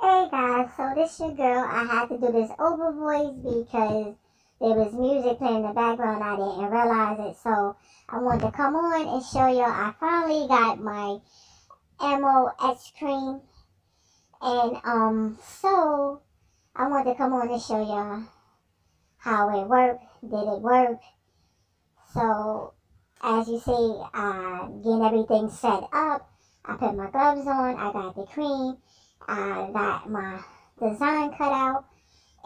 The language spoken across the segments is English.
Hey guys, so this your girl. I had to do this over voice because there was music playing in the background. I didn't realize it, so I wanted to come on and show y'all. I finally got my Armour Etch cream, and so I wanted to come on and show y'all how it worked. Did it work? So as you see, I'm getting everything set up. I put my gloves on. I got the cream. I got my design cut out,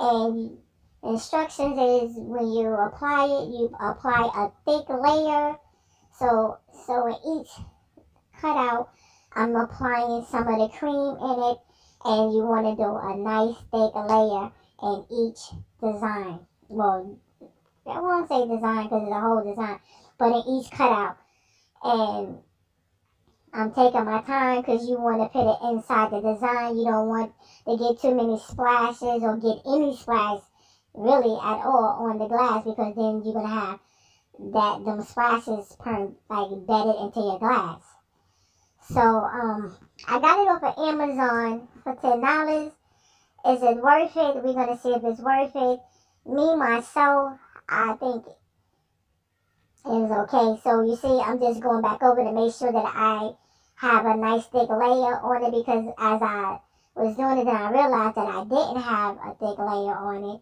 and instructions is when you apply it, you apply a thick layer. So in each cutout, I'm applying some of the cream in it, and you want to do a nice thick layer in each design. Well, I won't say design because it's a whole design, but in each cutout. And I'm taking my time because you want to put it inside the design. You don't want to get too many splashes or get any splash really at all on the glass, because then you're going to have them splashes bedded into your glass. So I got it off of Amazon for $10. Is it worth it? We're going to see if it's worth it. Me, myself, I think it was okay. So you see, I'm just going back over to make sure that I have a nice thick layer on it, because as I was doing it, then I realized that I didn't have a thick layer on it.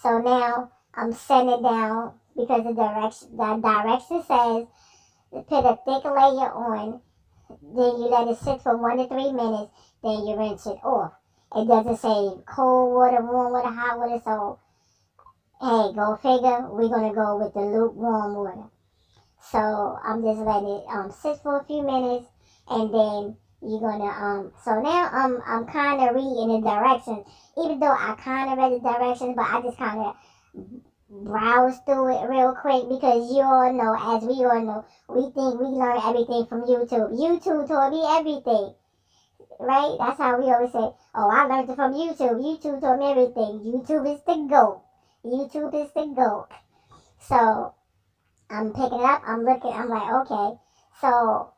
So now I'm setting it down because the direction says put a thick layer on, then you let it sit for 1 to 3 minutes, then you rinse it off. It doesn't say cold water, warm water, hot water, so hey, go figure, we're going to go with the lukewarm water. So I'm just letting it sit for a few minutes, and then you're going to, so now I'm kind of reading the directions, even though I kind of read the directions, but I just kind of browse through it real quick, because you all know, as we all know, we think we learn everything from YouTube. YouTube taught me everything, right? That's how we always say, oh, I learned it from YouTube. YouTube taught me everything. YouTube is the GOAT. YouTube is the GOAT. So I'm picking it up, I'm looking, I'm like, okay. So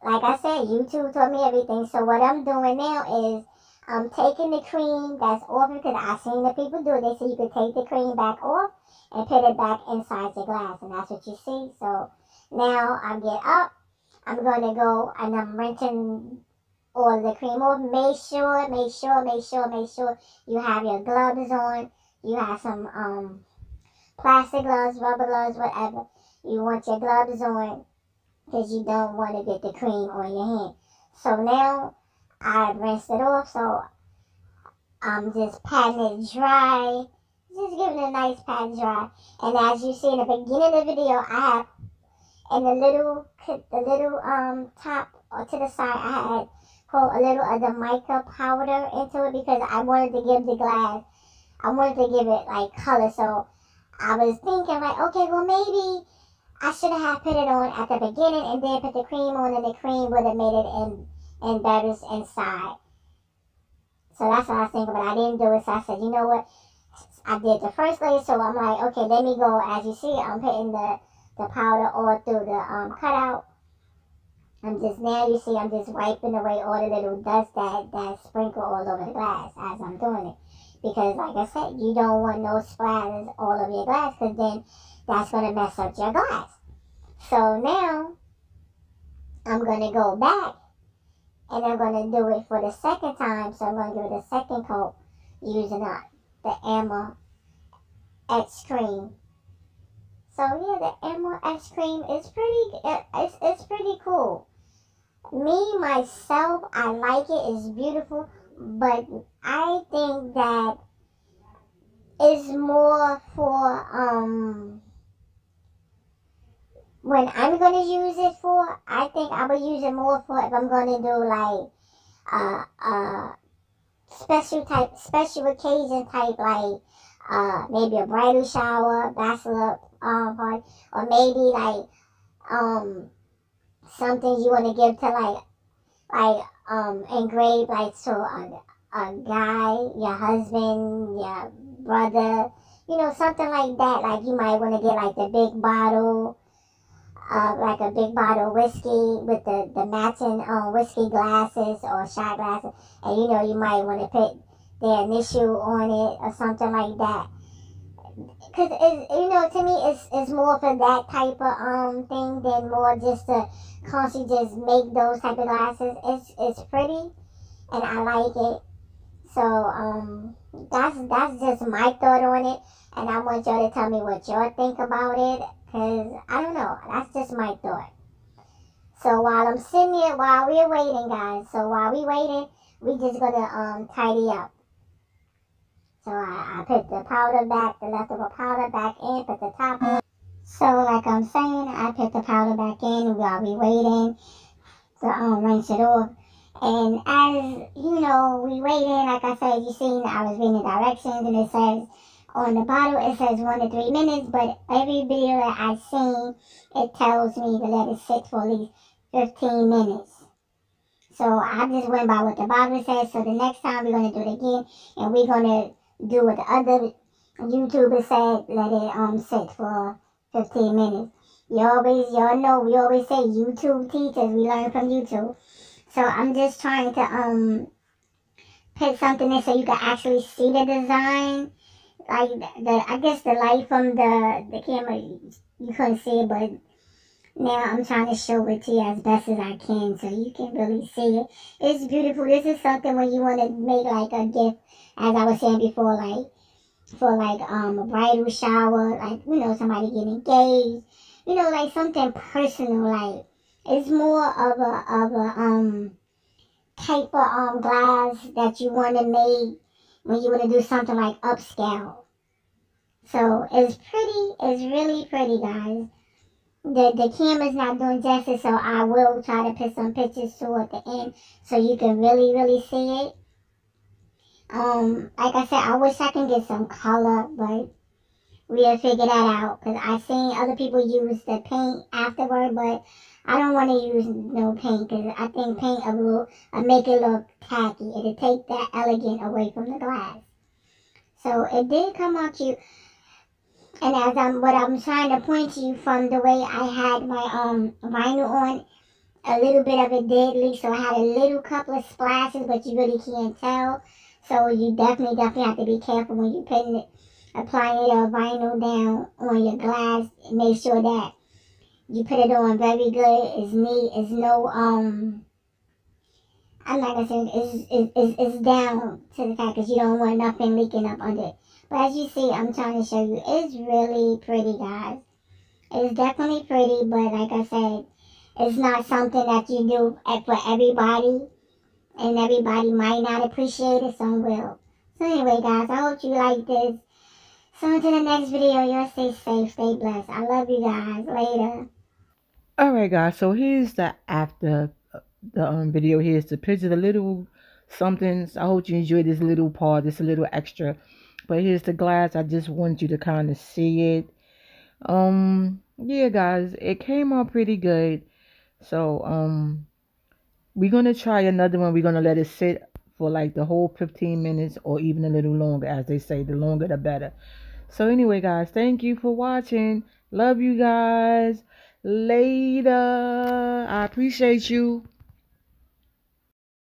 like I said, YouTube taught me everything. So what I'm doing now is I'm taking the cream that's off, because I've seen the people do it. They say you can take the cream back off and put it back inside your glass, and that's what you see. So now I get up, I'm gonna go and I'm rinsing all the cream off. Make sure you have your gloves on. You have some plastic gloves, rubber gloves, whatever. You want your gloves on because you don't want to get the cream on your hand. So now I rinsed it off, so I'm just patting it dry, just giving it a nice pat dry. And as you see in the beginning of the video, I have in the little top or to the side, I had put a little of the mica powder into it, because I wanted to give the glass, I wanted to give it like color. So I was thinking like, okay, well maybe I should have put it on at the beginning and then put the cream on, and the cream would have made it in better inside. So that's what I was thinking, but I didn't do it. So I said, you know what? I did the first layer, so I'm like, okay, let me go. As you see, I'm putting the powder all through the cutout. I'm just, now you see, I'm just wiping away all the little dust that sprinkle all over the glass as I'm doing it. Because like I said, you don't want no splashes all over your glass, because then that's going to mess up your glass. So now I'm going to go back and I'm going to do it for the second time. So I'm going to give it a second coat using the Armour Etch cream. So yeah, the Armour Etch cream is pretty, it's pretty cool. Me, myself, I like it. It's beautiful. But I think that it's more for when I'm going to use it for, I think I would use it more for if I'm going to do like special occasion type, like maybe a bridal shower, bachelor party, or maybe like something you want to give to like engraved, like so a guy, your husband, your brother, you know, something like that. Like you might want to get like the big bottle, like a big bottle of whiskey with the matching whiskey glasses or shot glasses, and you know you might want to put their initial on it or something like that. Because, you know, to me, it's more for that type of thing than more just to constantly just make those type of glasses. It's pretty, and I like it. So, that's just my thought on it, and I want y'all to tell me what y'all think about it, because, I don't know, that's just my thought. So, while I'm sitting here, while we're waiting, guys, so while we're waiting, we're just going to tidy up. So I put the powder back, the leftover powder back in, put the top in. So like I'm saying, I put the powder back in while we waiting to rinse it off. And as you know, we waiting, like I said, you seen I was reading the directions, and it says on the bottle, it says 1 to 3 minutes, but every video that I've seen, it tells me to let it sit for at least 15 minutes. So I just went by what the Bible says. So the next time we're going to do it again, and we're going to do what the other YouTuber said, let it sit for 15 minutes. Y'all know, we always say YouTube teachers, we learn from YouTube. So I'm just trying to put something in so you can actually see the design. Like, I guess the light from the camera, you couldn't see it, but now I'm trying to show it to you as best as I can so you can really see it. It's beautiful. This is something when you want to make like a gift, as I was saying before, like for like a bridal shower, like, you know, somebody getting engaged, you know, like something personal. Like, it's more of a type of glass that you want to make when you want to do something like upscale. So it's pretty. It's really pretty, guys. The camera's not doing justice, so I will try to put some pictures toward the end so you can really, really see it. Like I said, I wish I can get some color, but we'll figure that out. Because I've seen other people use the paint afterward, but I don't want to use no paint because I think paint will make it look tacky. It'll take that elegant away from the glass. So it did come out cute. And as what I'm trying to point to you from the way I had my vinyl on, a little bit of it did leak, so I had a little couple of splashes, but you really can't tell. So you definitely have to be careful when you're putting it, applying your vinyl down on your glass. Make sure that you put it on very good. It's neat. It's no I'm not gonna say it's down to the fact that you don't want nothing leaking up under it. But as you see, I'm trying to show you, it's really pretty, guys. It's definitely pretty, but like I said, it's not something that you do for everybody. And everybody might not appreciate it, some will. So anyway, guys, I hope you like this. So until the next video, y'all stay safe, stay blessed. I love you guys. Later. Alright, guys, so here's the after the video. Here's the picture, the little somethings. I hope you enjoyed this little part, this little extra. But here's the glass. I just want you to kind of see it. Yeah, guys, it came out pretty good. So we're gonna try another one. We're gonna let it sit for like the whole 15 minutes or even a little longer. As they say, the longer the better. So anyway, guys, thank you for watching. Love you guys. Later. I appreciate you.